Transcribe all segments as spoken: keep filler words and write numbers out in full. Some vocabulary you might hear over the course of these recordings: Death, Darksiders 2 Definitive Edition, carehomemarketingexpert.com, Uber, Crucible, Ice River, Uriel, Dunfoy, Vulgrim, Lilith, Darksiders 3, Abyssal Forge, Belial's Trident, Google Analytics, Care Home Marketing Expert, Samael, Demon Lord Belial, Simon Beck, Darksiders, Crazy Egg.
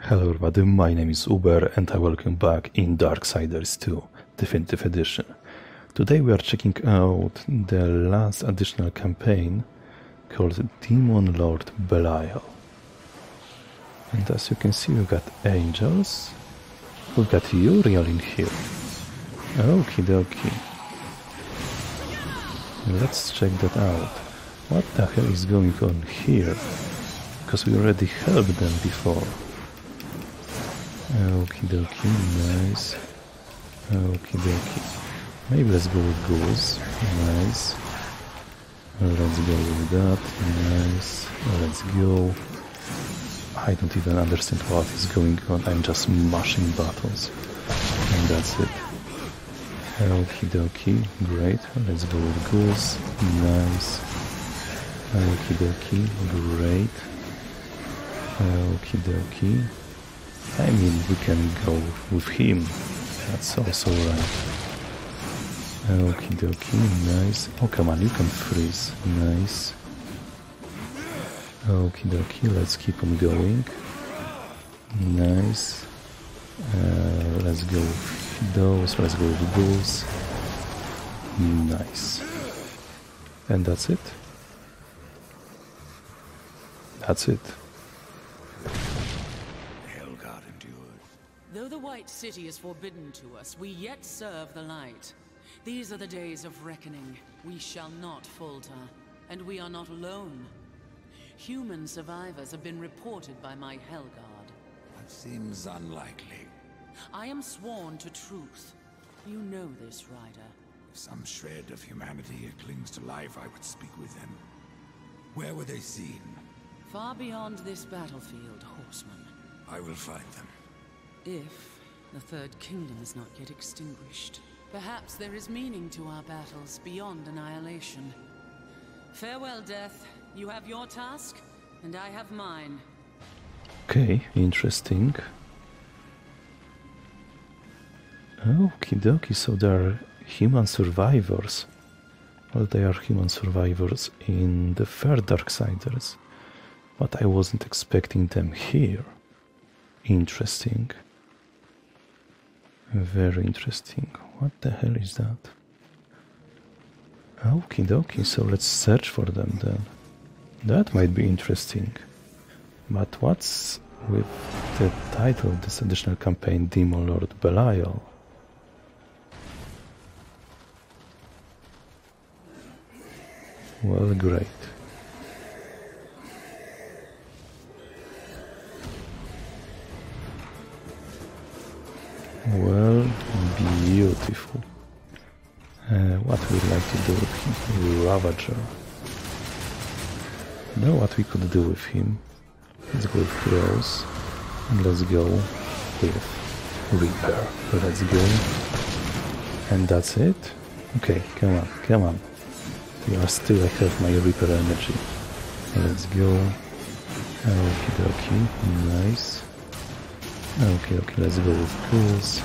Hello everybody, my name is Uber and I welcome back in Darksiders two Definitive Edition. Today we are checking out the last additional campaign called Demon Lord Belial. And as you can see we got angels, we got Uriel in here. Okie dokie. Let's check that out. What the hell is going on here? Because we already helped them before. Okie dokie, nice. Okie dokie. Maybe let's go with goose. Nice. Let's go with that. Nice. Let's go. I don't even understand what is going on. I'm just mashing buttons. And that's it. Okie dokie. Great. Let's go with goose. Nice. Okie dokie. Great. Okie dokie. I mean, we can go with him, that's also right. Okie dokie, nice. Oh, come on, you can freeze, nice. Okie dokie, let's keep on going. Nice. Uh, let's go with those, let's go with those. Nice. And that's it. That's it. The city is forbidden to us, we yet serve the light. These are the days of reckoning. We shall not falter, and we are not alone. Human survivors have been reported by my Hellguard. That seems unlikely. I am sworn to truth. You know this, Ryder. If some shred of humanity clings to life, I would speak with them. Where were they seen? Far beyond this battlefield, horseman. I will find them. If the Third Kingdom is not yet extinguished. Perhaps there is meaning to our battles beyond annihilation. Farewell, Death. You have your task, and I have mine. Okay, interesting. Okie dokie, so there are human survivors. Well, they are human survivors in the Third Darksiders, but I wasn't expecting them here. Interesting. Very interesting. What the hell is that? Okie dokie, so let's search for them then. That might be interesting. But what's with the title of this additional campaign, Demon Lord Belial? Well, great. Well, beautiful. Uh, what we'd like to do with him? Ravager. Know what we could do with him? Let's go with Heroes. And let's go with Reaper. Let's go. And that's it? Okay, come on, come on. You are still, I have my Reaper energy. Let's go. Okie dokie, nice. Okay, okay, let's go with tools.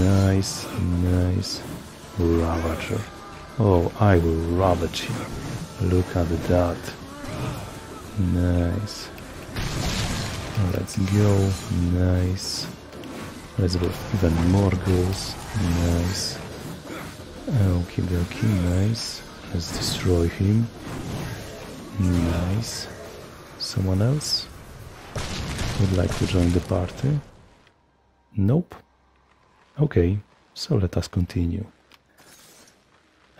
Nice, nice. Ravager. Oh, I will ravage you. Look at that. Nice. Let's go. Nice. Let's go even more goals. Nice. Okay, okay, nice. Let's destroy him. Nice. Someone else? Would like to join the party? Nope. Okay, so let us continue.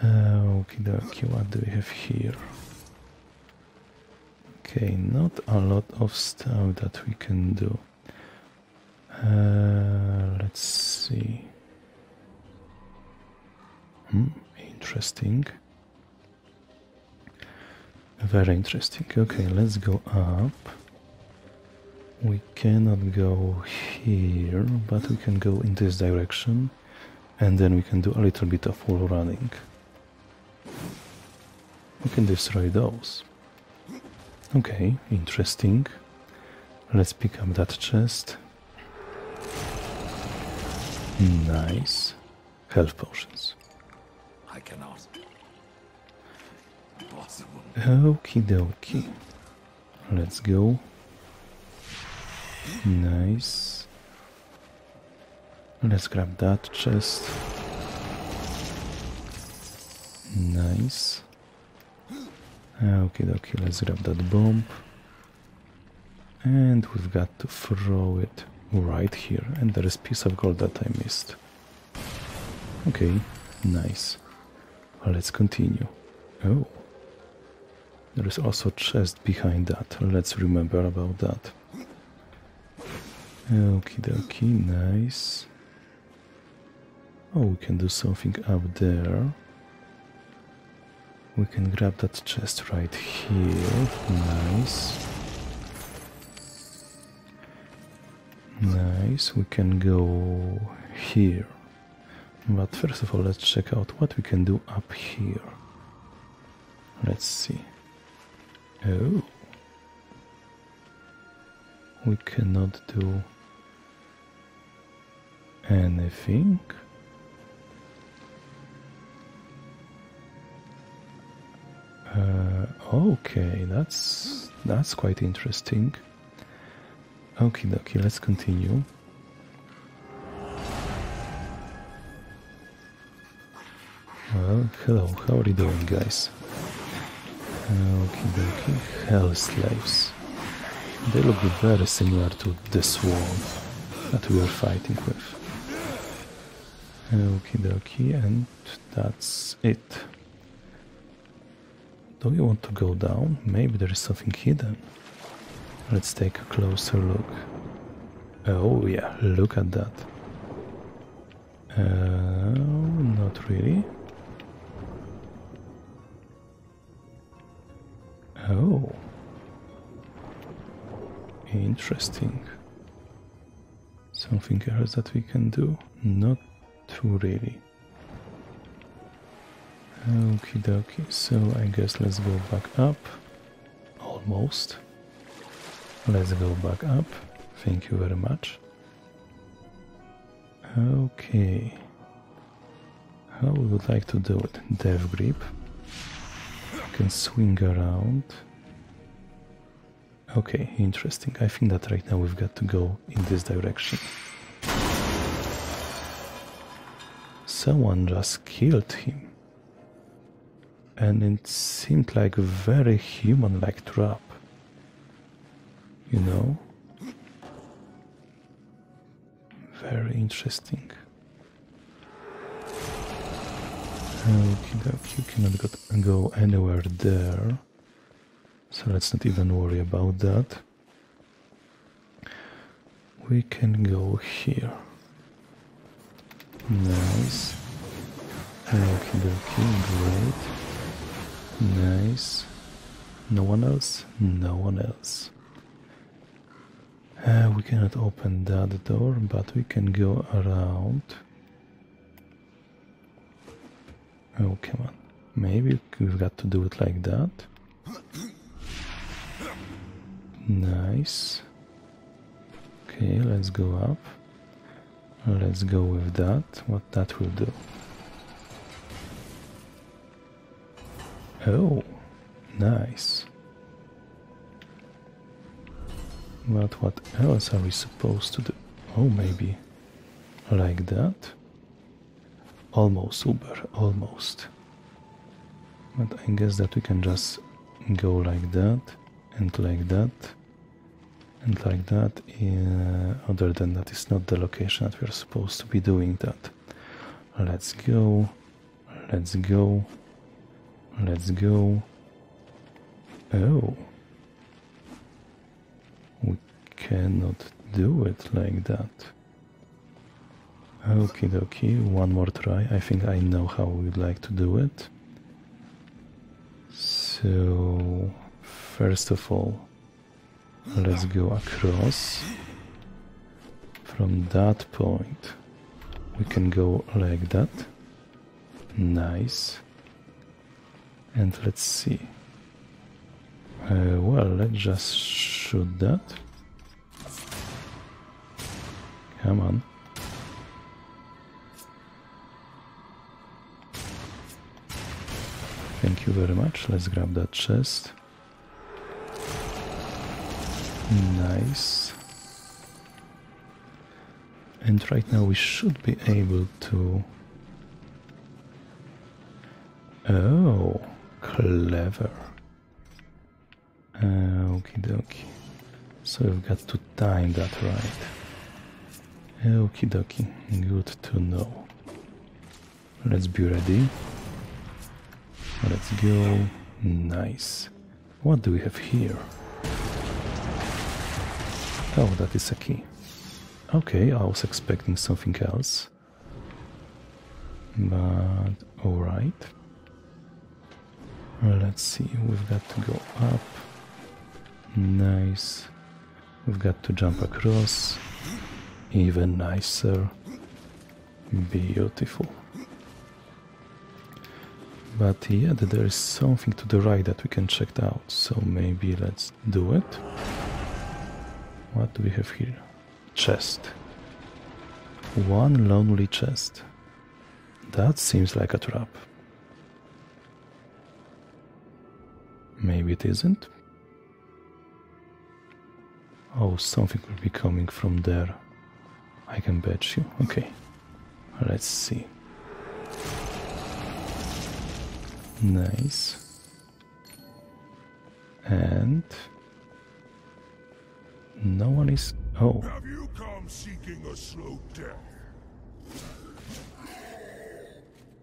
Uh, okie dokie, what do we have here? Okay, not a lot of stuff that we can do. Uh, let's see. Hmm, interesting. Very interesting. Okay, let's go up. We cannot go here, but we can go in this direction, and then we can do a little bit of wall running. We can destroy those. Okay, interesting. Let's pick up that chest. Nice. Health potions. I cannot. Impossible. Okie dokie. Let's go. Nice. Let's grab that chest. Nice. Okay, okay, let's grab that bomb. And we've got to throw it right here. And there is a piece of gold that I missed. Okay, nice. Well, let's continue. Oh. There is also a chest behind that. Let's remember about that. Okie dokie, nice. Oh, we can do something up there. We can grab that chest right here. Nice. Nice, we can go here. But first of all, let's check out what we can do up here. Let's see. Oh. We cannot do anything. Uh, okay, that's that's quite interesting. Okie dokie, let's continue. Well, hello, how are you doing, guys? Okie dokie, hell slaves. They look very similar to the swarm that we are fighting with. Okie dokie, and that's it. Do we want to go down? Maybe there is something hidden. Let's take a closer look. Oh yeah, look at that. Uh, not really. Oh. Interesting. Something else that we can do? Not too really. Okie dokie, so I guess let's go back up. Almost. Let's go back up. Thank you very much. Okay. How we would like to do it? Death grip. You can swing around. Okay, interesting. I think that right now we've got to go in this direction. Someone just killed him. And it seemed like a very human-like trap. You know? Very interesting. Okie dokie, you cannot go anywhere there. So let's not even worry about that. We can go here. Nice. Okie dokie, great. Nice. No one else? No one else. Uh, we cannot open that door, but we can go around. Oh, come on. Maybe we've got to do it like that. Nice. Okay, let's go up. Let's go with that. What that will do. Oh, nice. But what else are we supposed to do? Oh, maybe like that? Almost, Uber, almost. But I guess that we can just go like that, and like that, and like that. Yeah, other than that, it's not the location that we're supposed to be doing that. Let's go, let's go. Let's go. Oh. We cannot do it like that. Okie dokie, one more try. I think I know how we'd like to do it. So, first of all, let's go across. From that point, we can go like that. Nice. And let's see. Uh, well, let's just shoot that. Come on. Thank you very much. Let's grab that chest. Nice. And right now we should be able to... Oh, clever. Uh, okie dokie. So we've got to time that right. Okie dokie, good to know. Let's be ready. Let's go. Nice. What do we have here? Oh, that is a key. Okay, I was expecting something else. But alright. Let's see, we've got to go up. Nice. We've got to jump across. Even nicer. Beautiful. But yeah, there is something to the right that we can check out, so maybe let's do it. What do we have here? Chest. One lonely chest. That seems like a trap. Maybe it isn't. Oh, something will be coming from there. I can bet you. Okay. Let's see. Nice. And... no one is... Oh. Have you come seeking a slow death?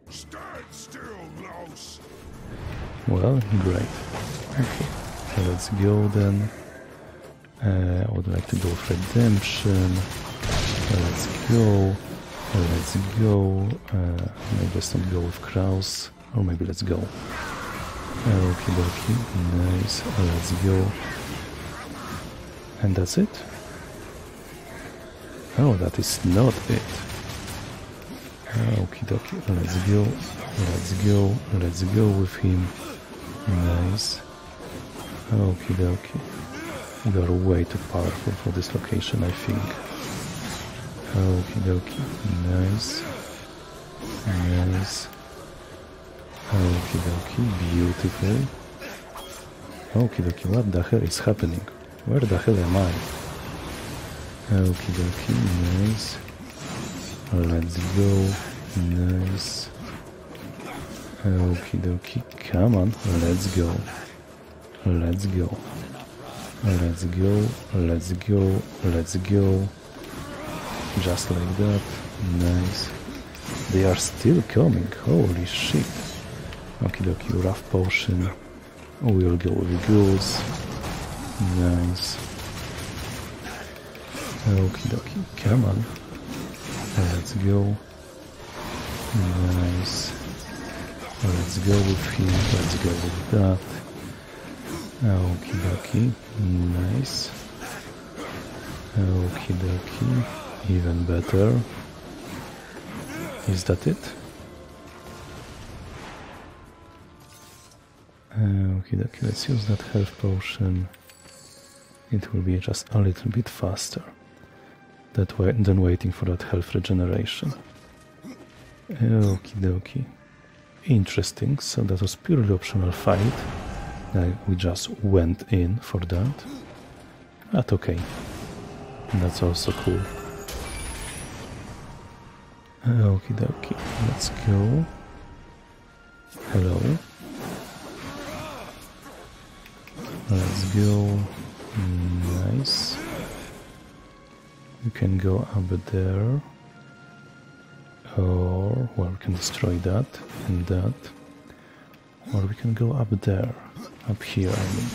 Stand still, mouse. Well, great. Okay. Let's go then. Uh, I would like to go for redemption. Let's go. Let's go. Uh, maybe let's not go with Kraus. Or maybe let's go. Okie dokie. Nice. Let's go. And that's it? Oh, that is not it. Okie dokie. Let's go. Let's go. Let's go with him. Nice. Okie dokie. We are way too powerful for this location, I think. Okie dokie. Nice. Nice. Okie dokie. Beautiful. Okie dokie. What the hell is happening? Where the hell am I? Okie dokie. Nice. Let's go. Nice. Okie dokie. Come on. Let's go. Let's go. Let's go, let's go, let's go. Just like that. Nice. They are still coming. Holy shit. Okie dokie, rough potion. We'll go with the ghouls. Nice. Okie dokie, come on. Let's go. Nice. Let's go with him. Let's go with that. Okie dokie, nice. Okie dokie, even better. Is that it? Okie dokie, let's use that health potion. It will be just a little bit faster that way than waiting for that health regeneration. Okie dokie. Interesting, so that was purely optional fight. Uh, we just went in for that. That's okay. That's also cool. Okie dokie. Let's go. Hello. Let's go. Nice. You can go up there. Or, well, we can destroy that and that. Or we can go up there. Up here, I mean.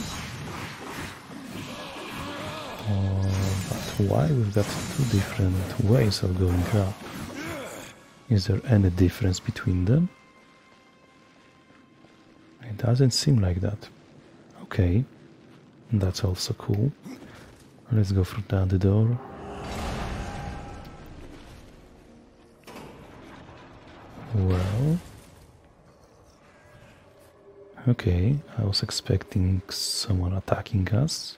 Oh, but why we've got two different ways of going up? Is there any difference between them? It doesn't seem like that. Okay, that's also cool. Let's go through the other door. Well... okay, I was expecting someone attacking us,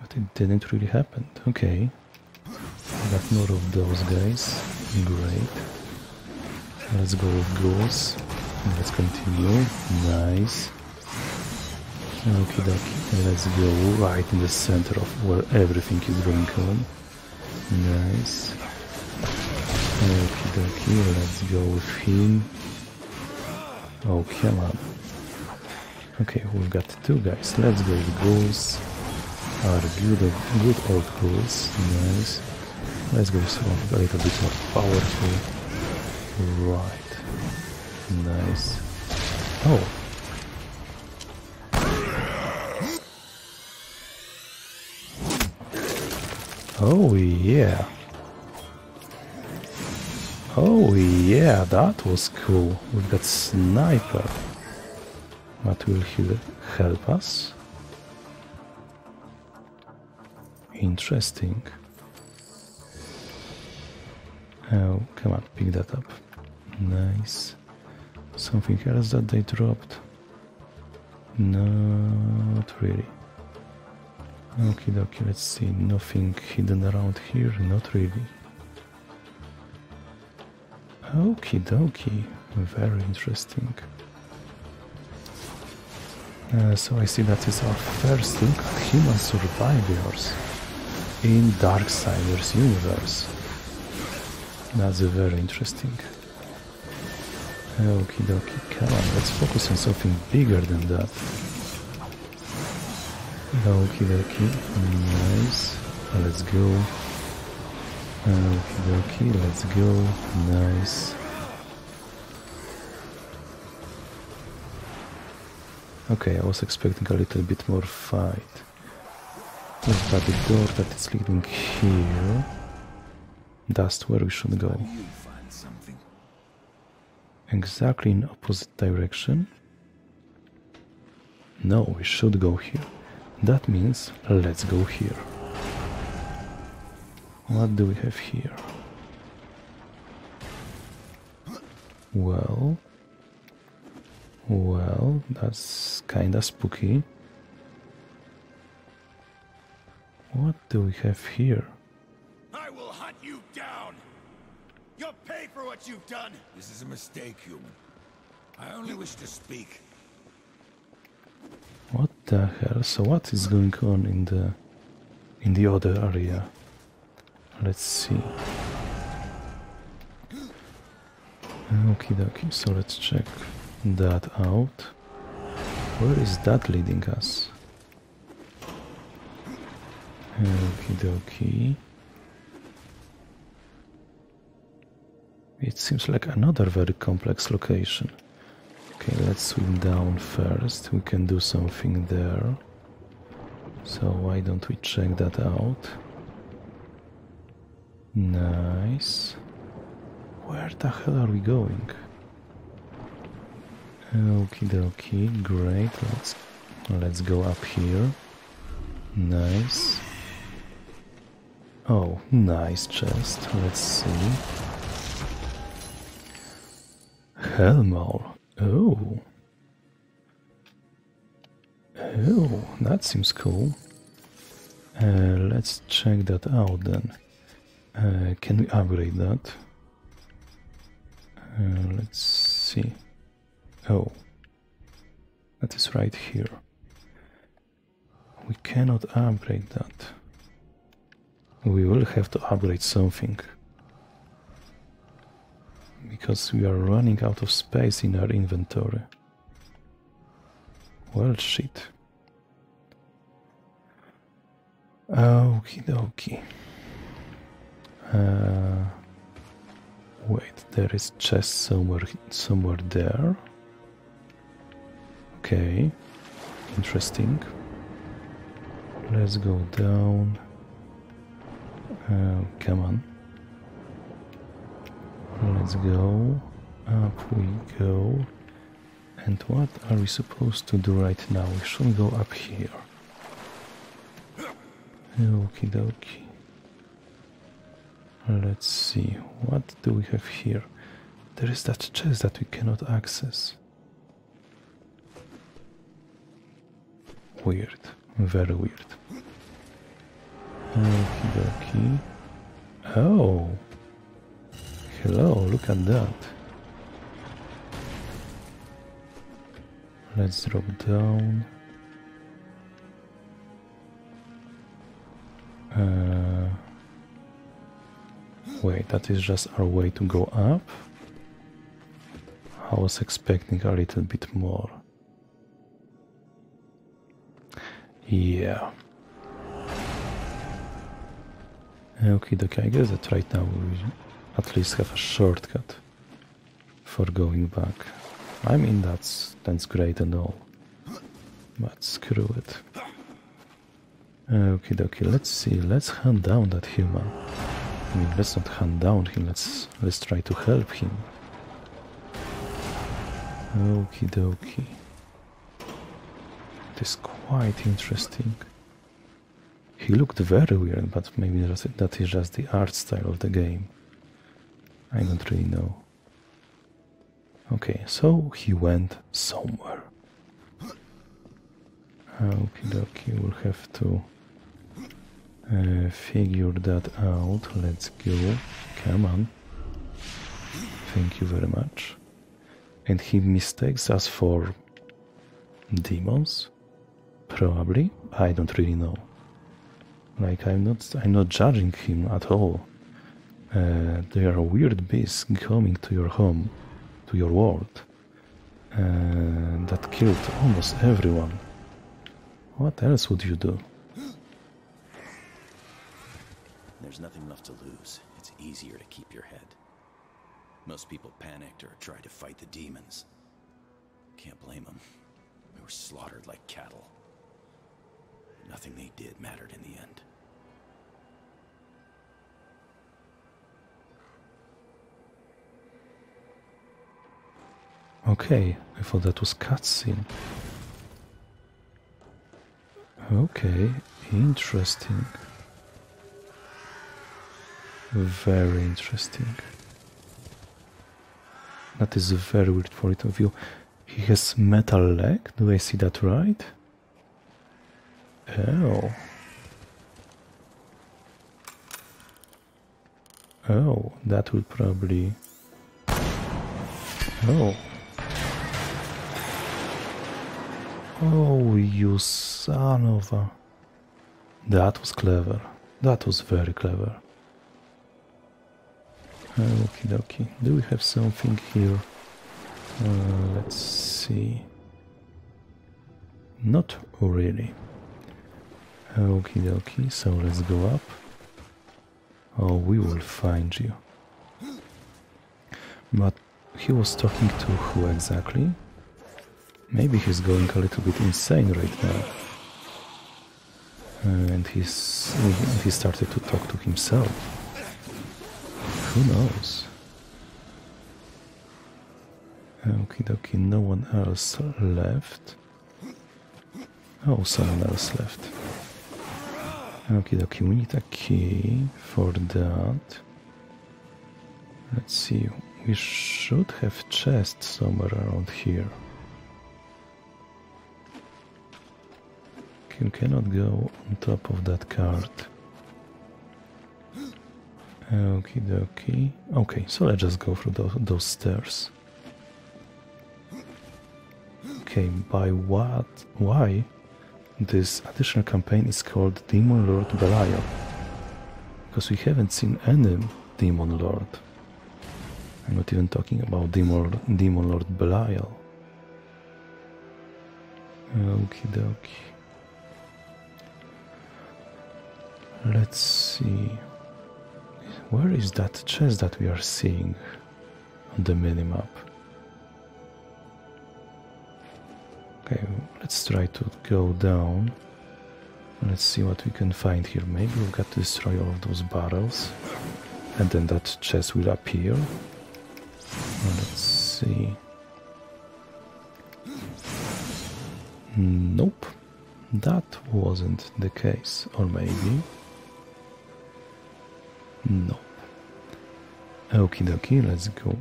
but it didn't really happen. Okay, got more of those guys. Great. Let's go with ghouls. Let's continue. Nice. Okie dokie. Let's go right in the center of where everything is going on. Nice. Okie dokie, let's go with him. Oh, come on. Okay, we've got two guys. Let's go with ghouls. Our good, good old ghouls. Nice. Let's go with someone a little bit more powerful. Right. Nice. Oh. Oh yeah. Oh yeah, that was cool. We've got sniper. But will he help us? Interesting. Oh, come on, pick that up. Nice. Something else that they dropped? Not really. Okie dokie, let's see, nothing hidden around here, not really. Okie dokie, very interesting. Uh, so I see that is our first look at human survivors in Darksiders universe. That's very interesting. Okie dokie, come on, let's focus on something bigger than that. Okie dokie, nice, let's go. Okie dokie, let's go, nice. Okay, I was expecting a little bit more fight. We've got the door that is leading here. That's where we should go. Exactly in opposite direction. No, we should go here. That means, let's go here. What do we have here? Well... Well, that's kinda spooky. What do we have here? I will hunt you down! You'll pay for what you've done! This is a mistake, human. I only wish to speak. What the hell? So what is going on in the in the other area? Let's see. Okie dokie, so let's check that out. Where is that leading us? Okie dokie. It seems like another very complex location. Okay, let's swim down first. We can do something there. So why don't we check that out? Nice. Where the hell are we going? Okie dokie, great. Let's let's go up here. Nice. Oh, nice chest. Let's see. Hellmole. Oh. Oh, that seems cool. Uh, let's check that out then. Uh, can we upgrade that? Uh, let's see. Oh, that is right here. We cannot upgrade that. We will have to upgrade something. Because we are running out of space in our inventory. Well, shit. Okie dokie. Uh, wait, there is chest somewhere, somewhere there. Okay, interesting. Let's go down. Uh, come on. Let's go. Up we go. And what are we supposed to do right now? We should go up here. Okie dokie. Let's see. What do we have here? There is that chest that we cannot access. Weird, very weird. Okie dokie. Oh! Hello, look at that. Let's drop down. Uh, way. That is just our way to go up. I was expecting a little bit more. Yeah. Okay, okay, I guess that right now we will at least have a shortcut for going back. I mean, that's, that's great and all, but screw it. Okay, okay, let's see, let's hunt down that human. I mean, let's not hunt down him, let's, let's try to help him. Okie dokie. It is quite interesting. He looked very weird, but maybe that is just the art style of the game. I don't really know. Okay, so he went somewhere. Okie dokie, we'll have to uh, figure that out. Let's go. Come on. Thank you very much. And he mistakes us for demons? Probably. I don't really know. Like, I'm not, I'm not judging him at all. Uh, they are weird beasts coming to your home, to your world, uh, that killed almost everyone. What else would you do? There's nothing left to lose. It's easier to keep your head. Most people panicked or tried to fight the demons. Can't blame them. We were slaughtered like cattle. Nothing they did mattered in the end. Okay, I thought that was cutscene. Okay, interesting. Very interesting. That is a very weird point of view. He has metal leg, do I see that right? Oh. Oh, that would probably... Oh. Oh, you son of a... That was clever. That was very clever. Okie dokie. Do we have something here? Uh, let's see. Not really. Okie dokie. So let's go up. Oh, we will find you. But he was talking to who exactly? Maybe he's going a little bit insane right now. Uh, and he's, he started to talk to himself. Who knows? Okie dokie, no one else left. Oh, someone else left. Okie dokie, we need a key for that. Let's see, we should have chest somewhere around here. You cannot go on top of that cart. Okie dokie. Okay, so let's just go through those, those stairs. Okay, by what? Why? This additional campaign is called Demon Lord Belial. Because we haven't seen any Demon Lord. I'm not even talking about Demon, Demon Lord Belial. Okie dokie. Let's see. Where is that chest that we are seeing on the minimap? Okay, let's try to go down. Let's see what we can find here. Maybe we've got to destroy all of those barrels. And then that chest will appear. Let's see. Nope. That wasn't the case. Or maybe... Nope. Okie dokie, let's go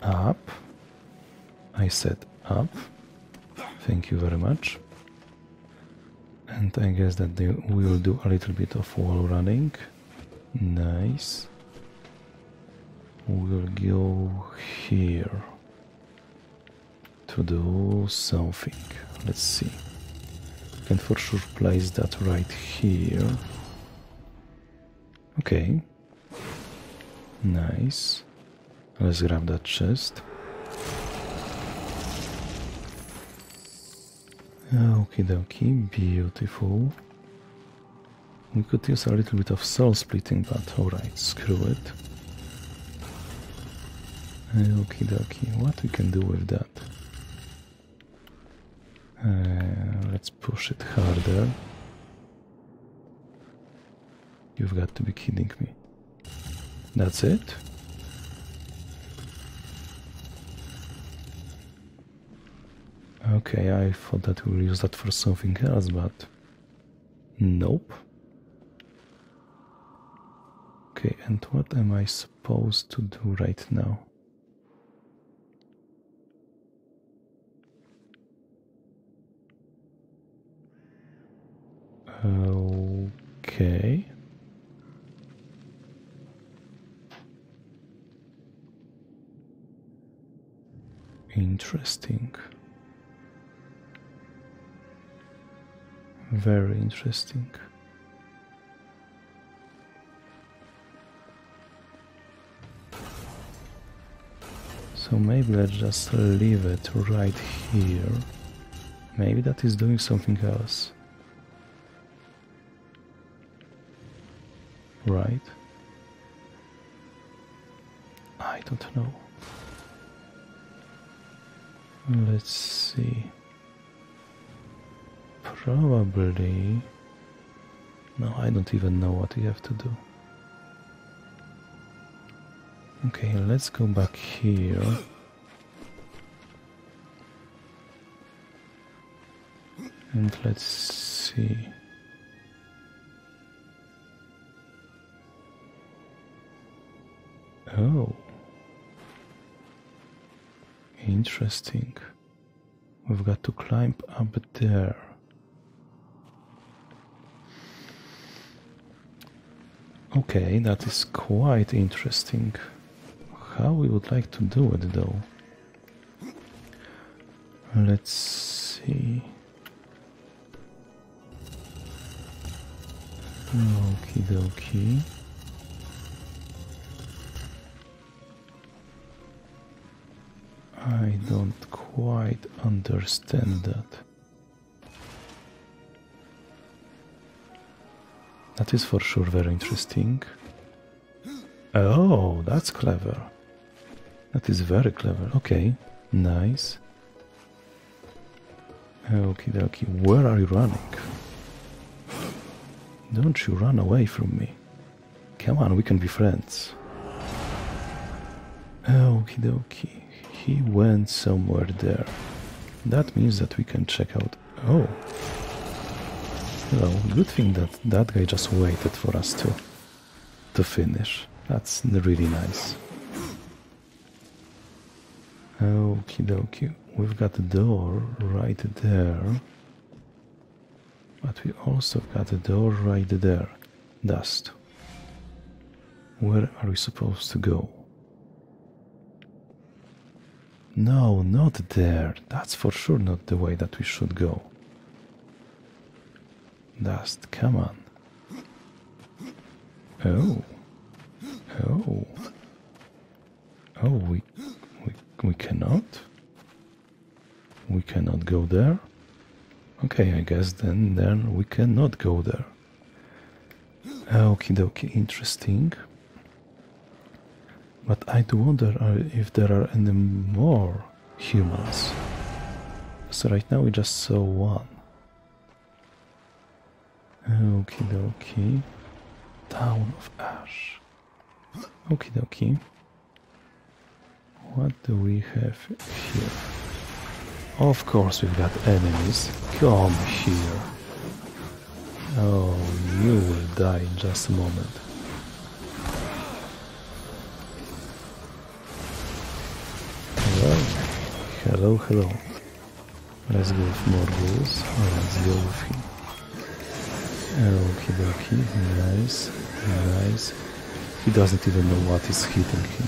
up. I said up. Thank you very much. And I guess that they will do a little bit of wall running. Nice. We'll go here to do something. Let's see. Can for sure place that right here. Okay. Nice. Let's grab that chest. Okie dokie, beautiful. We could use a little bit of soul splitting, but alright, screw it. Okie dokie, what we can do with that? Uh, let's push it harder. You've got to be kidding me. That's it? Okay, I thought that we'll use that for something else, but... nope. Okay, and what am I supposed to do right now? Okay... interesting. Very interesting. So maybe let's just leave it right here. Maybe that is doing something else. Right? I don't know. Let's see. Probably... no, I don't even know what we have to do. Okay, let's go back here. And let's see... oh... interesting. We've got to climb up there. Okay, that is quite interesting. How we would like to do it though? Let's see... okie dokie... I don't quite understand that. That is for sure very interesting. Oh, that's clever. That is very clever. Okay, nice. Okie dokie, where are you running? Don't you run away from me. Come on, we can be friends. Okie dokie, he went somewhere there. That means that we can check out... oh. Well, good thing that that guy just waited for us to, to finish. That's really nice. Okie dokie. We've got a door right there. But we also got a door right there. Dust. Where are we supposed to go? No, not there. That's for sure not the way that we should go. Dust, come on. Oh. Oh. Oh, we, we... we cannot? We cannot go there? Okay, I guess then, then we cannot go there. Okie dokie, interesting. But I do wonder if there are any more humans. So right now we just saw one. Okie dokie. Town of Ash. Okie dokie. What do we have here? Of course we've got enemies. Come here. Oh, you will die in just a moment. Well, hello, hello. Let's go with more rules. Let's go with him. Okie dokie, nice, nice. He doesn't even know what is hitting him.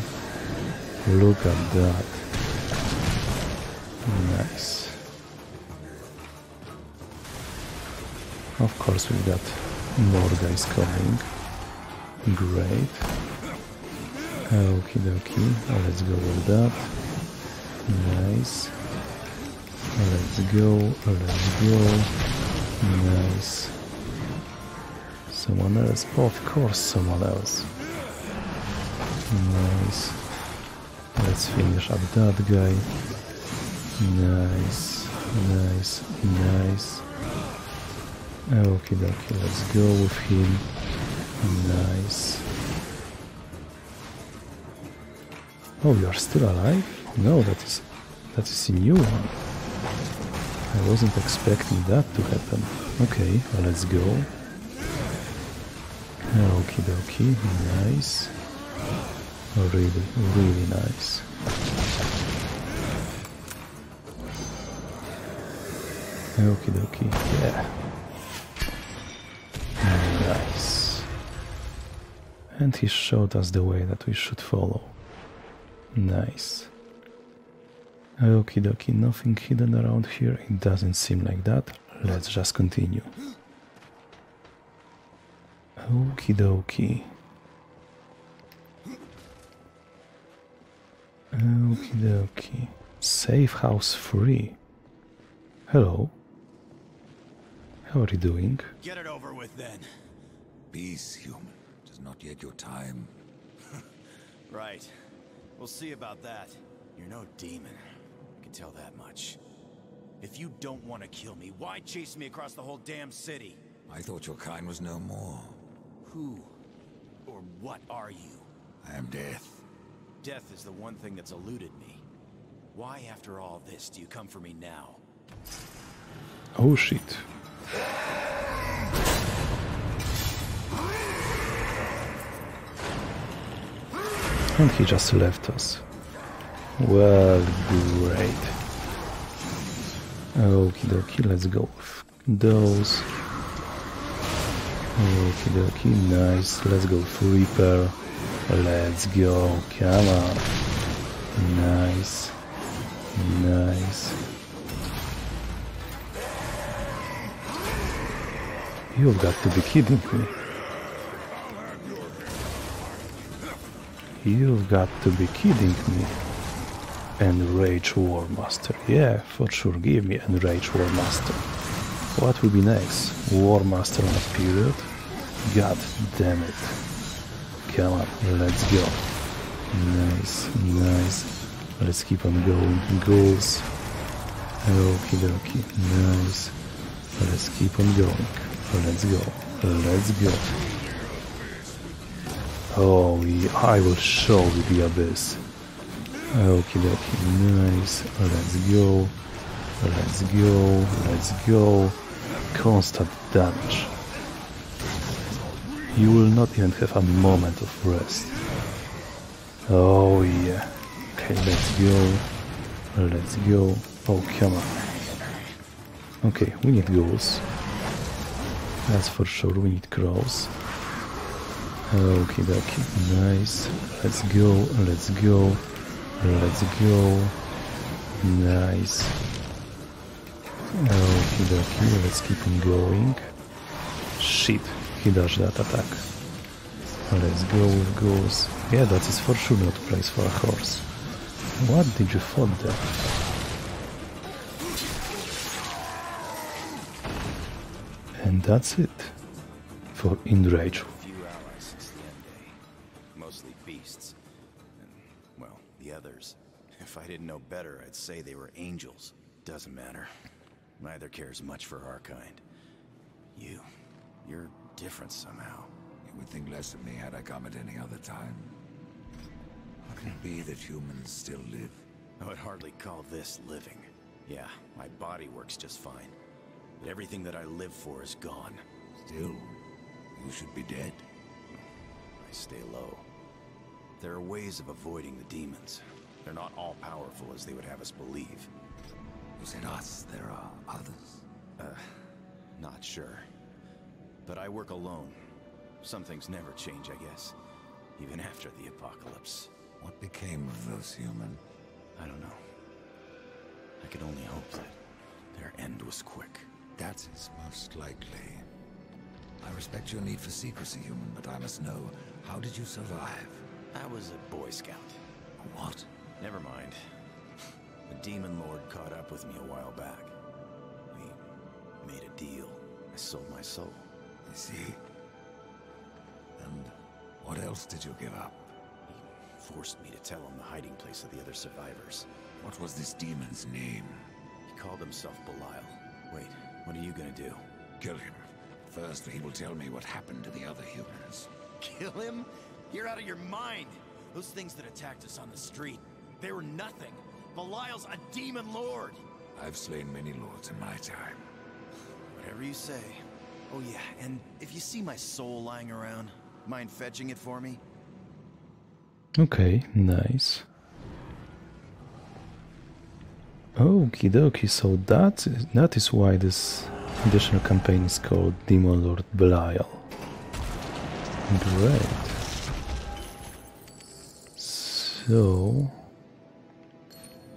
Look at that. Nice. Of course we've got more guys coming. Great. Okie dokie, let's go with that. Nice. Let's go, let's go. Nice. Someone else? Oh, of course, someone else. Nice. Let's finish up that guy. Nice, nice, nice. Okie dokie, let's go with him. Nice. Oh, you are still alive? No, that is that is a new one. I wasn't expecting that to happen. Okay, let's go. Okie dokie, nice. Really, really nice. Okie dokie, yeah. Nice. And he showed us the way that we should follow. Nice. Okie dokie, nothing hidden around here. It doesn't seem like that. Let's just continue. Okie dokie. Okie dokie. Safe house free. Hello. How are you doing? Get it over with then. Peace, human. It is not yet your time. Right. We'll see about that. You're no demon. I can tell that much. If you don't want to kill me, why chase me across the whole damn city? I thought your kind was no more. Who or what are you? I am Death. Death is the one thing that's eluded me. Why, after all this, do you come for me now? Oh, shit. And he just left us. Well, great. Okie dokie, let's go with those. Okie dokie, nice. Let's go for repair. Let's go, come on. Nice. Nice. You've got to be kidding me. You've got to be kidding me. Enrage War Master. Yeah, for sure, give me Enrage War Master. What will be next? War Master on a period? God damn it. Come on, let's go. Nice, nice. Let's keep on going. Goals. Okie dokie. Nice. Let's keep on going. Let's go. Let's go. Oh, I will show you the abyss. Okie dokie, nice. Let's go. Let's go. Let's go. Constant damage. You will not even have a moment of rest. Oh, yeah. Okay, let's go. Let's go. Oh, come on. Okay, we need goals. That's for sure, we need crows. Okie dokie, nice. Let's go, let's go, let's go. Nice. Okie dokie, let's keep on going. Shit, he dodged that attack. Let's go with goals. Yeah, that is for sure not a place for a horse. What did you thought there? And that's it for Enrage. If I didn't know better, I'd say they were angels. Doesn't matter. Neither cares much for our kind. You, you're different somehow. You would think less of me had I come at any other time. How can it be that humans still live? I would hardly call this living. Yeah, my body works just fine. But everything that I live for is gone. Still, you should be dead. I stay low. There are ways of avoiding the demons. They're not all-powerful as they would have us believe. Within us, there are others? Uh, not sure. But I work alone. Some things never change, I guess. Even after the apocalypse. What became of those human? I don't know. I could only hope that their end was quick. That is most likely. I respect your need for secrecy, human, but I must know, how did you survive? I was a Boy Scout. What? Never mind. The Demon Lord caught up with me a while back. We made a deal. I sold my soul. I see. And what else did you give up? He forced me to tell him the hiding place of the other survivors. What was this demon's name? He called himself Belial. Wait, what are you gonna do? Kill him. First, he will tell me what happened to the other humans. Kill him? You're out of your mind! Those things that attacked us on the street, they were nothing. Belial's a demon lord! I've slain many lords in my time. Whatever you say. Oh yeah, and if you see my soul lying around, mind fetching it for me? Okay, nice. Okie dokie, so that is, that is why this additional campaign is called Demon Lord Belial. Great. So...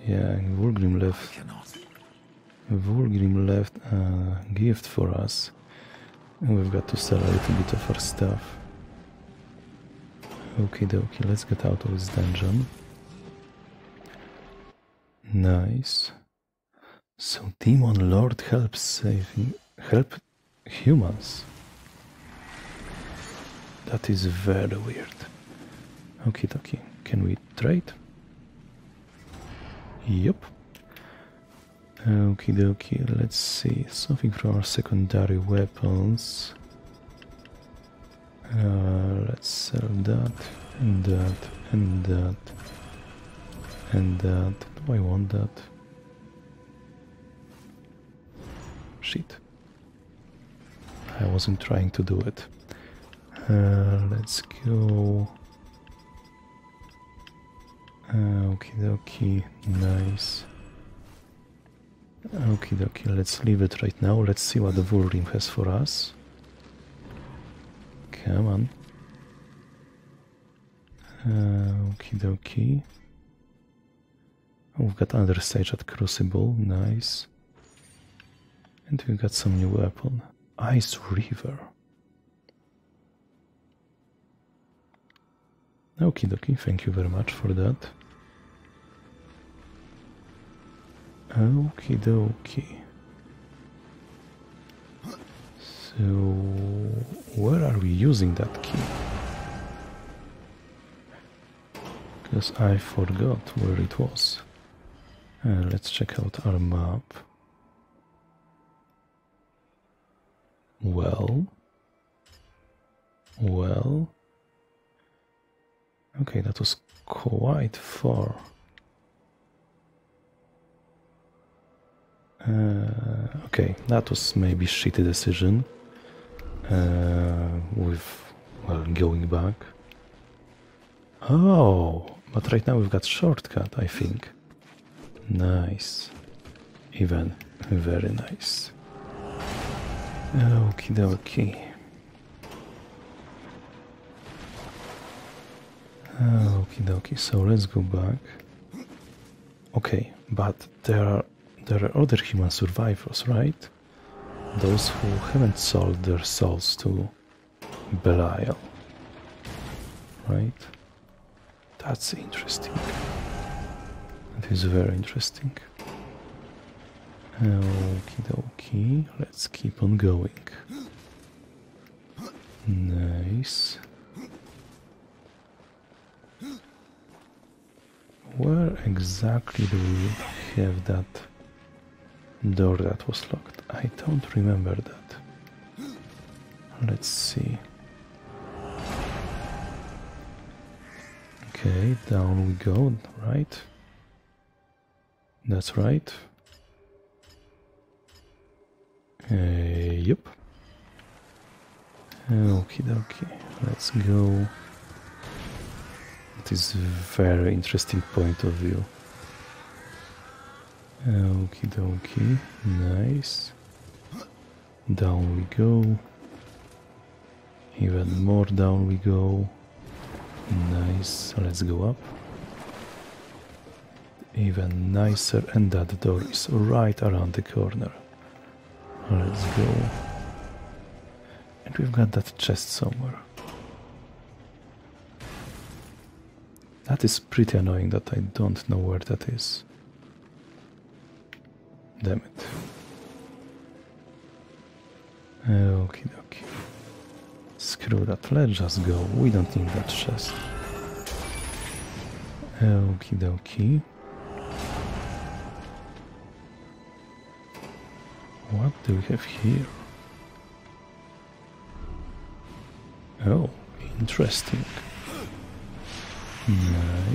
yeah, Vulgrim left... Vulgrim left a gift for us. And we've got to sell a little bit of our stuff. Okie dokie, let's get out of this dungeon. Nice. So Demon Lord helps saving, help humans. That is very weird. Okie dokie. Can we trade? Yup. Okie dokie. Let's see something from our secondary weapons. Uh, let's sell that and that and that and that. Do I want that? Shit. I wasn't trying to do it. Uh, let's go. Uh, okie dokie. Nice. Okie dokie. Let's leave it right now. Let's see what the Vulgrim has for us. Come on. Uh, okie dokie. We've got another stage at Crucible. Nice. And we've got some new weapon. Ice River. Okie dokie, thank you very much for that. Okie dokie. So... where are we using that key? Because I forgot where it was. Uh, let's check out our map. Well... well... okay, that was quite far. Uh, okay, that was maybe a shitty decision. Uh, with, well, going back. Oh, but right now we've got shortcut, I think. Nice. Even very nice. Okie dokie. Okie dokie, so let's go back. Okay, but there are there are other human survivors, right? Those who haven't sold their souls to Belial. Right? That's interesting. That is very interesting. Okie dokie, let's keep on going. Nice. Where exactly do we have that door that was locked? I don't remember that. Let's see. Okay, down we go, right? That's right. Uh, yep. Okie dokie, let's go. It is a very interesting point of view. Okie dokie, nice. Down we go. Even more down we go. Nice, let's go up. Even nicer, and that door is right around the corner. Let's go. And we've got that chest somewhere. That is pretty annoying that I don't know where that is. Damn it. Okie dokie. Screw that, let's just go. We don't need that chest. Okie dokie. What do we have here? Oh, interesting.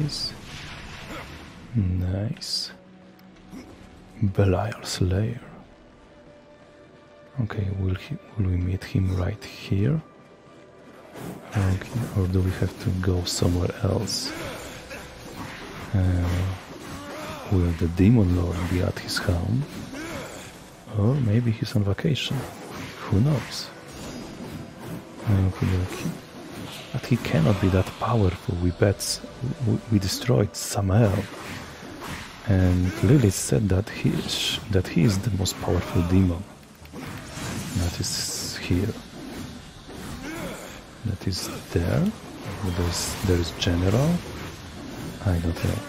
Nice. Nice. Belial's lair. Okay, will, he, will we meet him right here? Okay, or do we have to go somewhere else? Uh, will the Demon Lord be at his home? Or maybe he's on vacation. Who knows? Okay, okay. But he cannot be that powerful. We bet we destroyed Samael. And Lilith said that he, is, that he is the most powerful demon. That is here. That is there. There's, there's General. I don't know.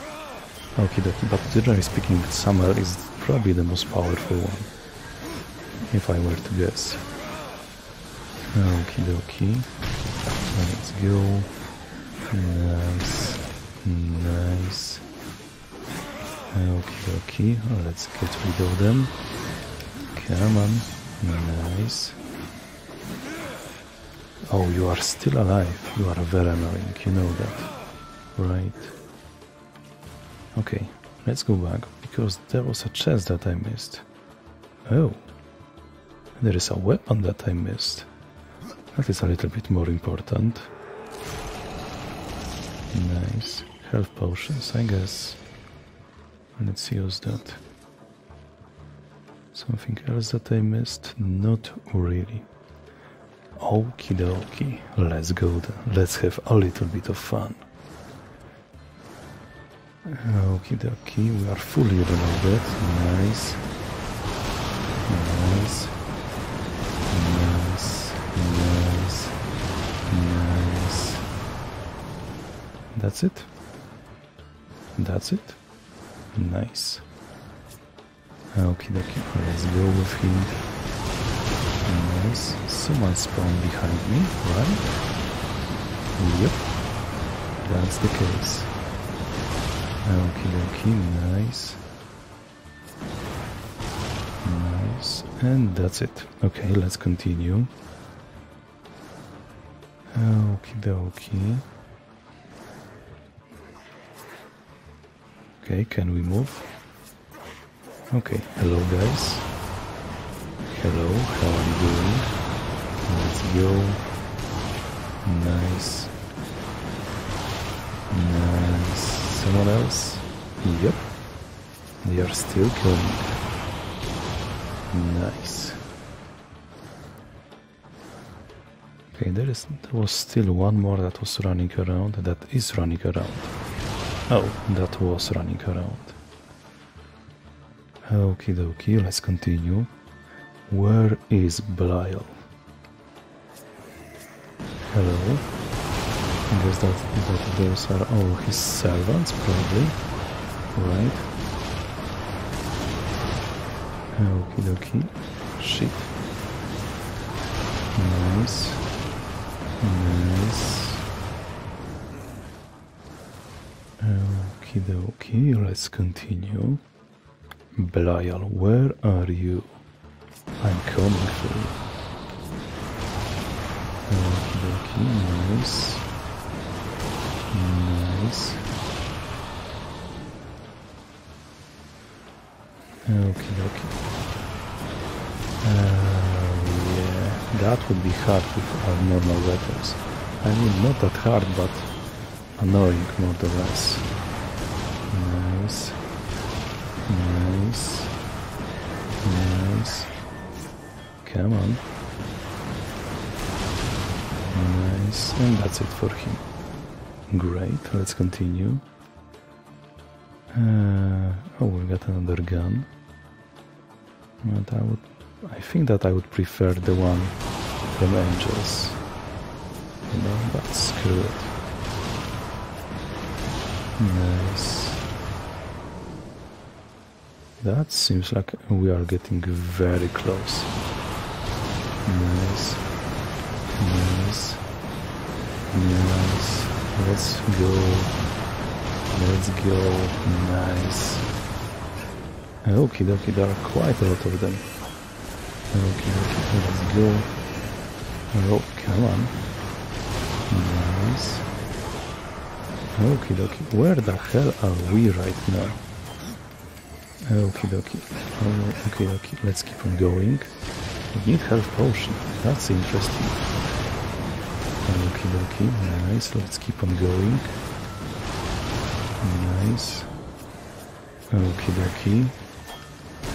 Okay, that, but generally speaking, Samael is probably the most powerful one. If I were to guess. Okie dokie. Let's go. Nice. Nice. Okie dokie. Let's get rid of them. Come on. Nice. Oh, you are still alive. You are very annoying. You know that. Right. Okay. Let's go back. Because there was a chest that I missed. Oh. There is a weapon that I missed. That is a little bit more important. Nice. Health potions, I guess. Let's use that. Something else that I missed? Not really. Okie dokie. Let's go then. Let's have a little bit of fun. Okie dokie. We are fully reloaded. Nice. Nice. Nice, nice, nice. That's it. That's it. Nice. Okie dokie, let's go with him. Nice. Someone spawned behind me, right? Yep. That's the case. Okie dokie, nice. Nice. And that's it. Okay, let's continue. Okie dokie. Okay, can we move? Okay, hello guys. Hello, how are you doing? Let's go. Nice. Nice. Someone else? Yep. They are still killing. Nice. Okay, there is there was still one more that was running around, that is running around. Oh, that was running around. Okie dokie, let's continue. Where is Belial? Hello. I guess that, that those are all his servants, probably. Right. Okie dokie. Shit. Nice. Nice. Okie dokie. Let's continue. Belial, where are you? I'm coming for you. Okie dokie. Nice. Nice. Okie dokie. Uh, yeah, that would be hard with our normal weapons. I mean, not that hard, but annoying more or less. Nice. Nice. Nice. Come on. Nice. And that's it for him. Great, let's continue. Uh, oh, we got another gun. But I would, I think that I would prefer the one from Angels. You know, but screw it. Darkness. That seems like we are getting very close. Nice. Nice. Nice. Let's go. Let's go. Nice. Okie dokie, there are quite a lot of them. Okay, okay, let's go. Oh, come on. Nice. Okie dokie, where the hell are we right now? Okie dokie. Oh, okay, okay, let's keep on going. We need health potion, that's interesting. Okie dokie, nice, let's keep on going. Nice. Okie dokie.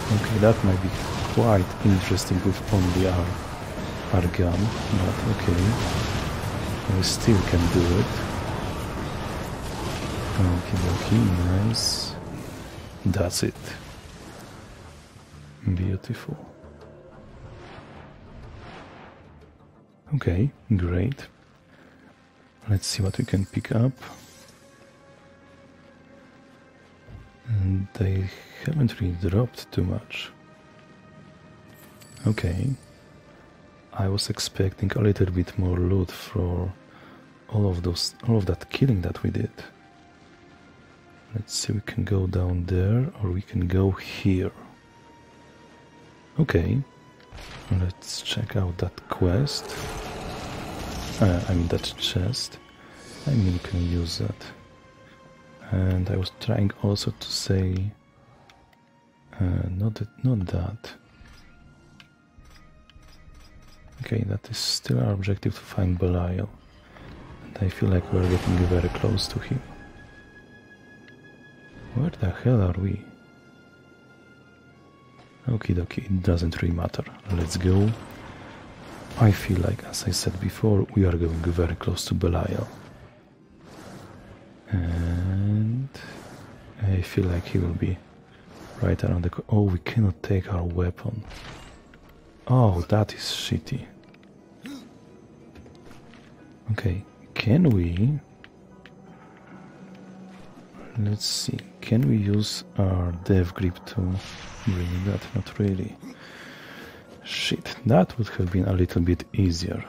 Okay, that might be quite interesting with only our, our gun, but okay. We still can do it. Okie dokie, nice. That's it. Beautiful. Okay, great. Let's see what we can pick up. And they haven't really dropped too much. Okay. I was expecting a little bit more loot for all of those, all of that killing that we did. Let's see, we can go down there or we can go here. Okay. Let's check out that quest. Uh, I mean that chest. I mean we can use that. And I was trying also to say uh, not that, not that. Okay, that is still our objective to find Belial. And I feel like we're getting very close to him. Where the hell are we? Okie dokie, it doesn't really matter. Let's go. I feel like, as I said before, we are going very close to Belial. And I feel like he will be right around the corner. Oh, we cannot take our weapon. Oh, that is shitty. Okay, can we... Let's see, can we use our dev grip to bring that? Not really. Shit, that would have been a little bit easier.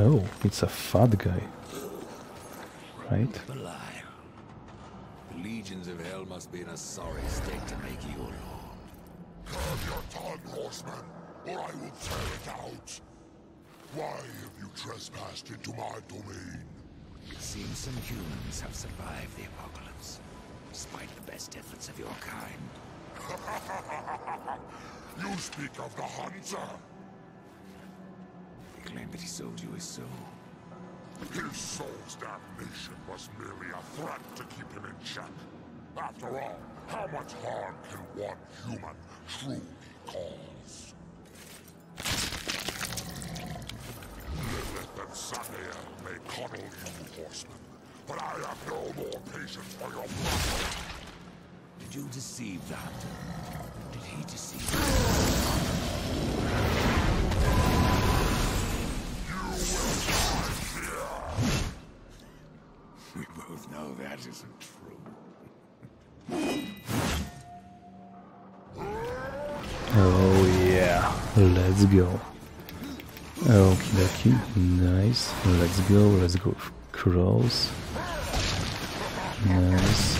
Oh, it's a fat guy. Right? The legions of hell must be in a sorry state to make you alone. Curb your tongue, horseman, or I will tear it out. Why have you trespassed into my domain? It seems some humans have survived the apocalypse, despite the best efforts of your kind. You speak of the hunter. They claim that he sold you his soul. His soul's damnation was merely a threat to keep him in check. After all, how much harm can one human truly cause? Lilith and Samael may coddle you, horseman, but I have no more patience for your blood. Did you deceive the hunter? Did he deceive you? You will die here! We both know that isn't true. Oh yeah, let's go. Okie dokie, nice. Let's go, let's go cross. Nice.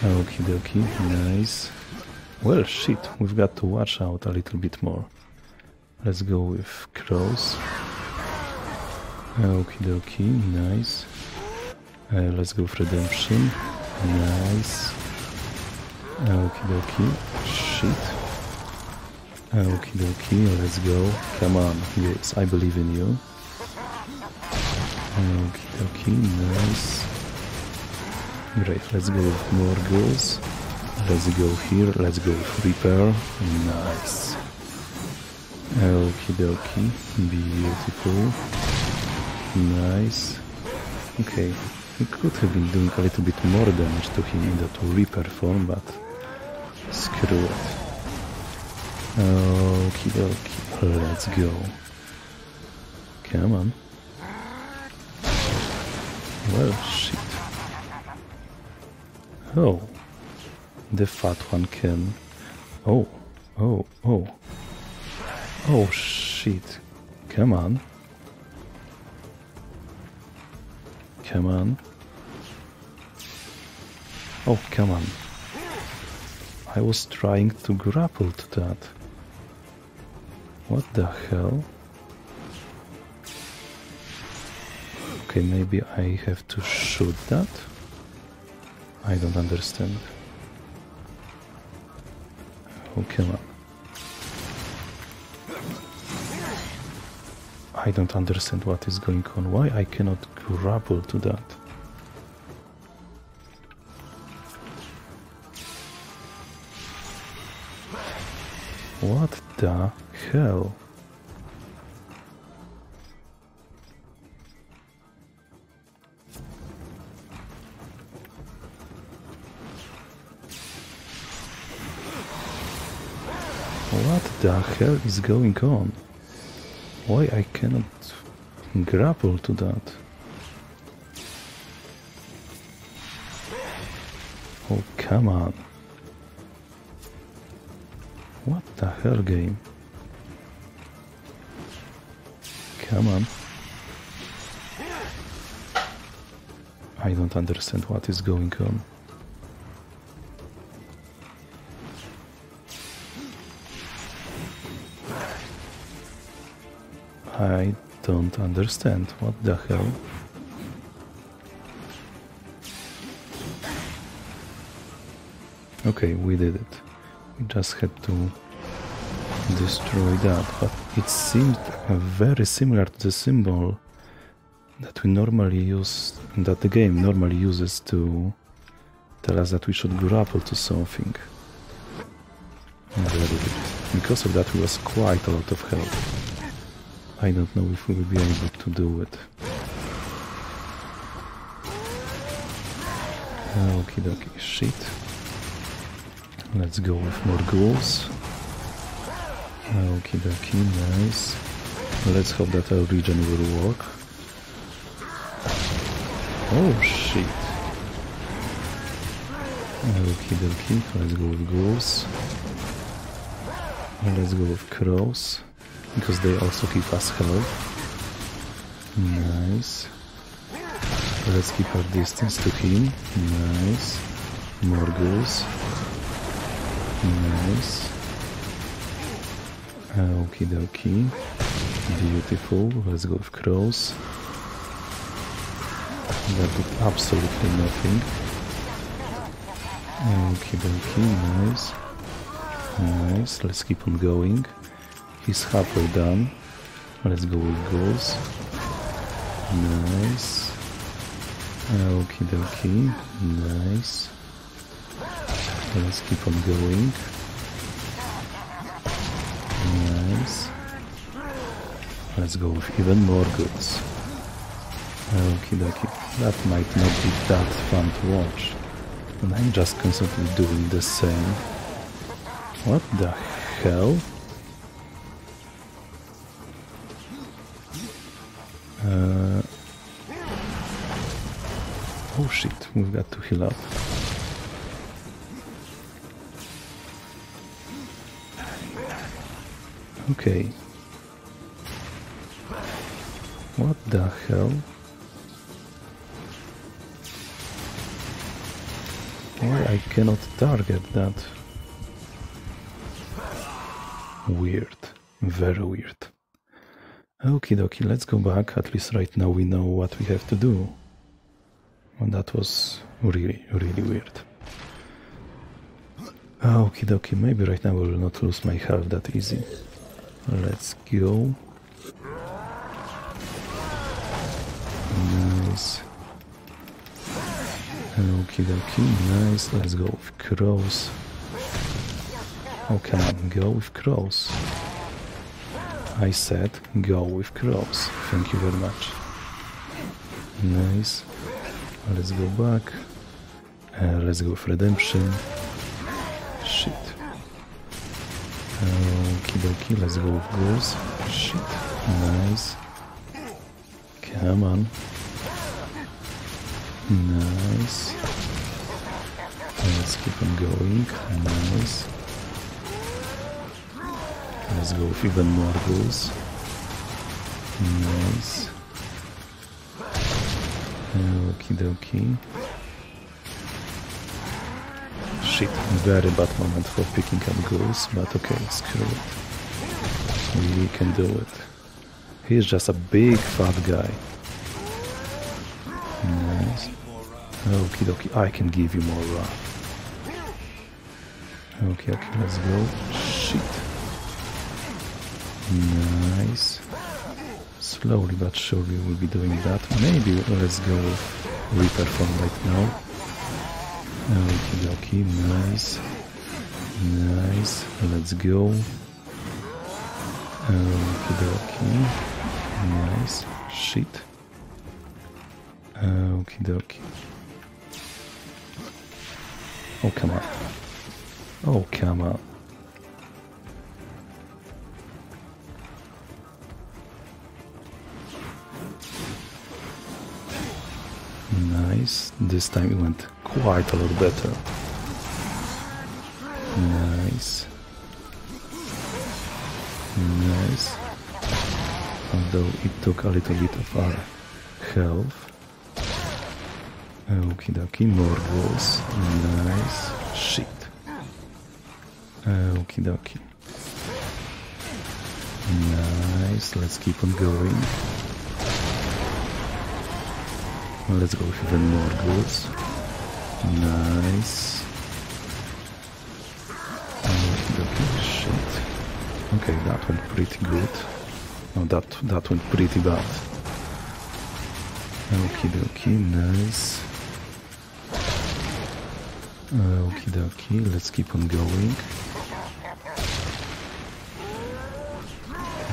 Okie dokie, nice. Well, shit, we've got to watch out a little bit more. Let's go with cross. Okie dokie, nice. Uh, let's go with redemption. Nice. Okie dokie, shit. Okie dokie, let's go. Come on, yes, I believe in you. Okie dokie, nice. Great, let's go with more goals. Let's go here, let's go with repair. Nice. Okie dokie, beautiful. Nice. Okay, we could have been doing a little bit more damage to him in that repair form, but screw it. Okie dokie, let's go. Come on. Well, shit. Oh. The fat one can. Oh. Oh. Oh. Oh shit. Come on. Come on. Oh, come on. I was trying to grapple to that. What the hell? Okay, maybe I have to shoot that? I don't understand. Oh, come on. I don't understand what is going on. Why I cannot grapple to that? What the hell? What the hell is going on? Why I cannot grapple to that? Oh, come on. What the hell, game? Come on. I don't understand what is going on. I don't understand. What the hell? Okay, we did it. We just had to destroy that. But it seemed very similar to the symbol that we normally use, that the game normally uses to tell us that we should grapple to something. And a little bit. Because of that, we lost quite a lot of health. I don't know if we will be able to do it. Okie dokie, shit. Let's go with more ghouls. Okie dokie, nice. Let's hope that our region will work. Oh shit. Okie dokie, let's go with ghouls. Let's go with crows. Because they also give us health. Nice. Let's keep our distance to him. Nice. More ghouls. Nice. Okie dokie. Beautiful. Let's go with crows. That did absolutely nothing. Okie dokie. Nice. Nice. Let's keep on going. He's halfway done. Let's go with goals. Nice. Okie dokie. Nice. Let's keep on going. Nice. Let's go with even more goods. Okie dokie. That might not be that fun to watch. And I'm just constantly doing the same. What the hell? Uh, oh shit, we've got to heal up. Okay. What the hell? Why I cannot target that? Weird. Very weird. Okie dokie, let's go back. At least right now we know what we have to do. Well, that was really, really weird. Okie dokie, maybe right now I will not lose my health that easy. Let's go. Nice. Okie dokie, nice. Let's go with crows. Oh, come on, go with crows. I said, go with crows. Thank you very much. Nice. Let's go back. Uh, let's go with redemption. Shit. Okie dokie, let's go with ghouls. Shit. Nice. Come on. Nice. Let's keep on going. Nice. Let's go with even more goals. Nice. Okie dokie. Shit, very bad moment for picking up goals, but okay, screw it. We can do it. He's just a big fat guy. Nice. Okie dokie, I can give you more raw. Okay, okay, let's go. Shit. Nice. Slowly but surely we'll be doing that. Maybe let's go reperform right now. Okie dokie, nice. Nice. Let's go. Okie dokie. Nice. Shit. Okie dokie. Oh, come on. Oh, come on. Nice. This time it went quite a lot better. Nice. Nice. Although it took a little bit of our health. Okie dokie, more goals. Nice. Shit. Okie dokie. Nice. Let's keep on going. Let's go with even more goals. Nice. Okie dokie. Shit. Okay, that went pretty good. No, that, that went pretty bad. Okie dokie. Nice. Okie dokie, let's keep on going.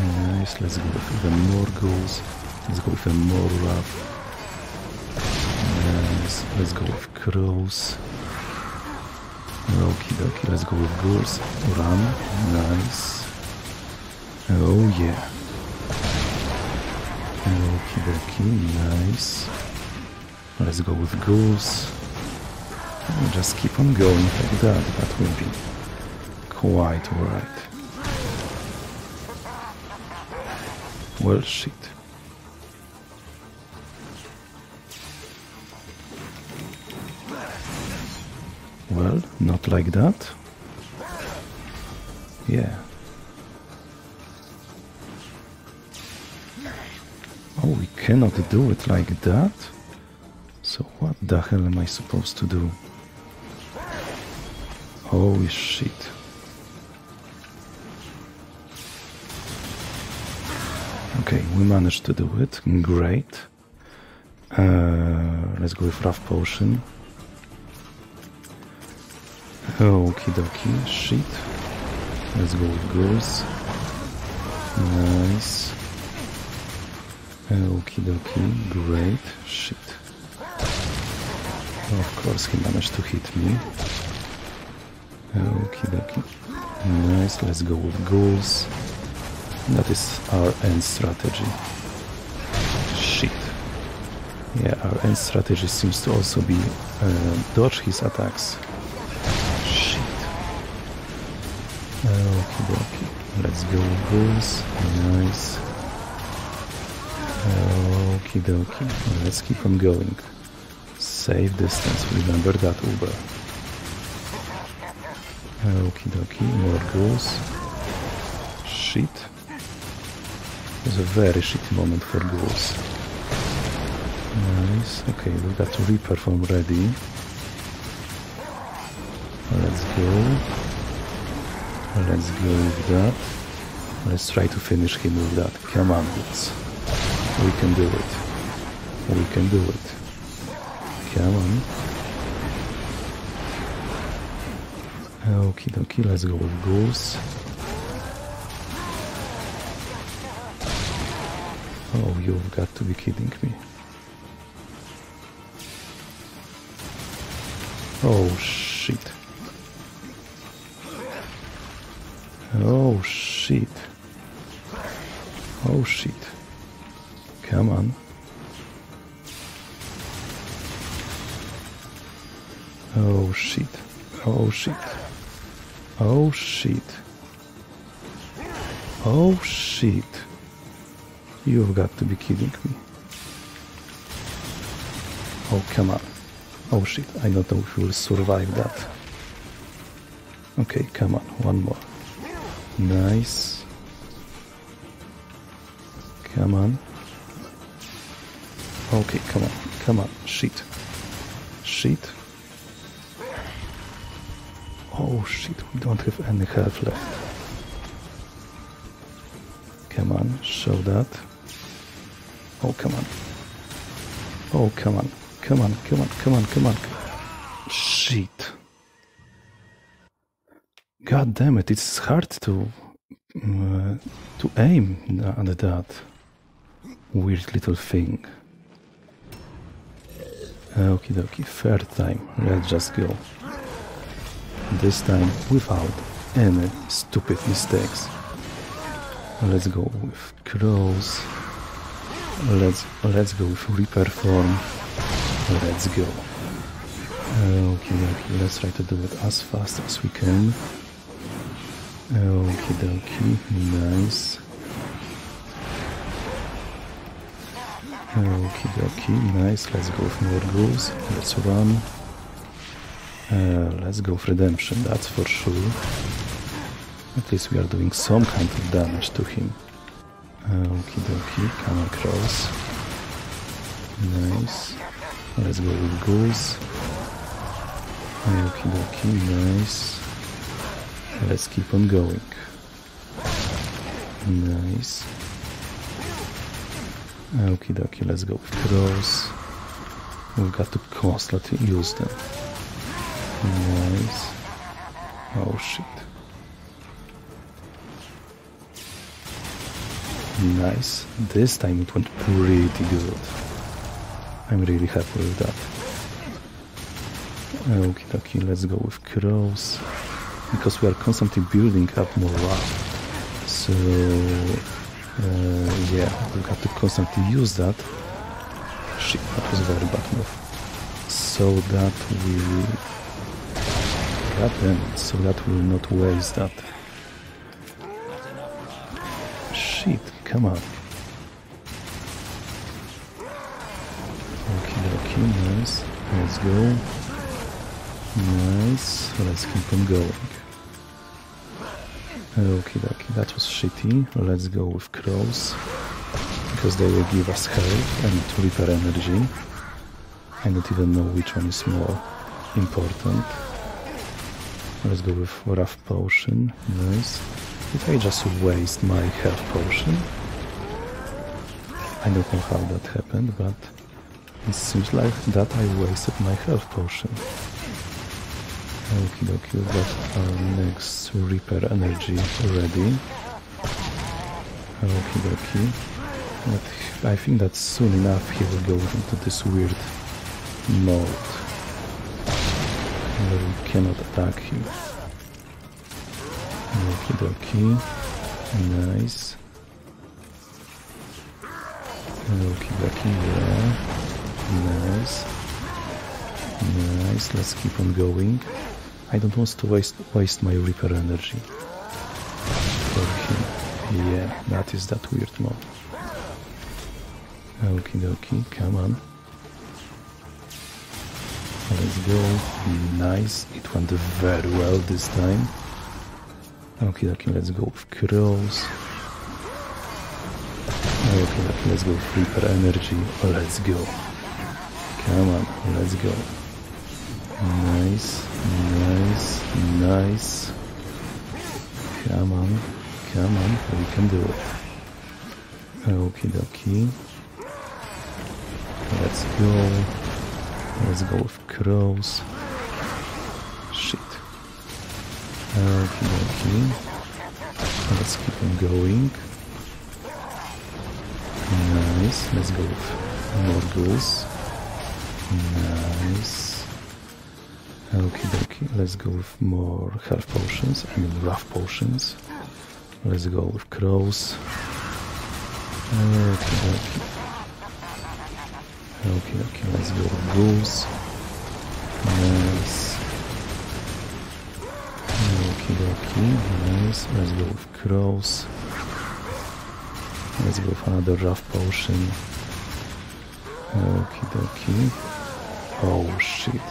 Nice, let's go with even more goals. Let's go with even more rough. Nice, let's go with crows. Okie dokie, let's go with goals. Run, nice. Oh yeah. Okie dokie, nice. Let's go with goals. We'll just keep on going like that, that will be quite alright. Well, shit. Well, not like that. Yeah. Oh, we cannot do it like that? So what the hell am I supposed to do? Holy shit. Okay, we managed to do it. Great. Uh, let's go with Rough Potion. Okie dokie. Shit. Let's go with Goose. Nice. Okie dokie. Great. Shit. Of course he managed to hit me. Okie dokie. Nice, let's go with ghouls. That is our end strategy. Shit. Yeah, our end strategy seems to also be uh, dodge his attacks. Shit. Okie dokie. Let's go with ghouls. Nice. Okie dokie. Let's keep on going. Save distance, remember that Uber. Okie dokie, more goals. Shit. It was a very shitty moment for goals. Nice. Okay, we got to reperform ready. Let's go. Let's go with that. Let's try to finish him with that. Come on, let's. We can do it. We can do it. Come on. Okie dokie, let's go with goals. Oh, you've got to be kidding me. Oh, shit. Oh, shit. Oh, shit. Come on. Oh shit. Oh shit. Oh shit. Oh shit. You've got to be kidding me. Oh, come on. Oh shit, I don't know if we'll survive that. Okay, come on, one more. Nice. Come on. Okay, come on, come on, shit. Shit. Oh shit, we don't have any health left. Come on, show that. Oh, come on. Oh, come on. Come on, come on, come on, come on. Shit. God damn it, it's hard to uh, to aim under that weird little thing. Okie dokie, third time. Let's just go. This time without any stupid mistakes. Let's go with crows. Let's let's go with Reaper form. Let's go. Okay, okay, let's try to do it as fast as we can. Okie dokie, nice. Okie dokie, nice. Let's go with more goals. Let's run. Uh, let's go for redemption, that's for sure. At least we are doing some kind of damage to him. Okie dokie, come across. Nice. Let's go with goose. Okie dokie, nice. Let's keep on going. Nice. Okie dokie, let's go with crows. We've got to constantly use them. Nice. Oh shit. Nice. This time it went pretty good. I'm really happy with that. Okie dokie, let's go with crows. Because we are constantly building up more life. So, uh, yeah, we have to constantly use that. Shit, that was a very bad move. So that we... God damn it, so that we will not waste that. Shit, come on. Nice, let's go. Nice, let's keep on going. Okie dokie, that was shitty. Let's go with crows. Because they will give us health and repair energy. I don't even know which one is more important. Let's go with wrath potion. Nice. Did I just waste my health potion? I don't know how that happened, but... it seems like that I wasted my health potion. Okie dokie, we've got our next repair energy ready. Okie dokie. But I think that soon enough he will go into this weird mode where we cannot attack him. Okie dokie. Nice. Okie dokie, yeah. Nice. Nice, let's keep on going. I don't want to waste waste my reaper energy. Okay. Yeah, that is that weird mode. Okie dokie, come on. Let's go. Nice, it went very well this time. Okie dokie, let's go with crows. Okie dokie, let's go with reaper energy. Let's go. Come on, let's go. Nice, nice, nice. Come on, come on, we can do it. Okie dokie. Let's go. Let's go with crows. Shit. Okie dokie. Let's keep on going. Nice, let's go with more goals. Nice. Okie dokie, let's go with more health potions, I mean wrath potions. Let's go with crows. Okie dokie. Okie dokie, let's go with ghouls. Nice. Okay, nice. Let's go with crows. Let's go for another rough potion. Okie dokie. Oh shit.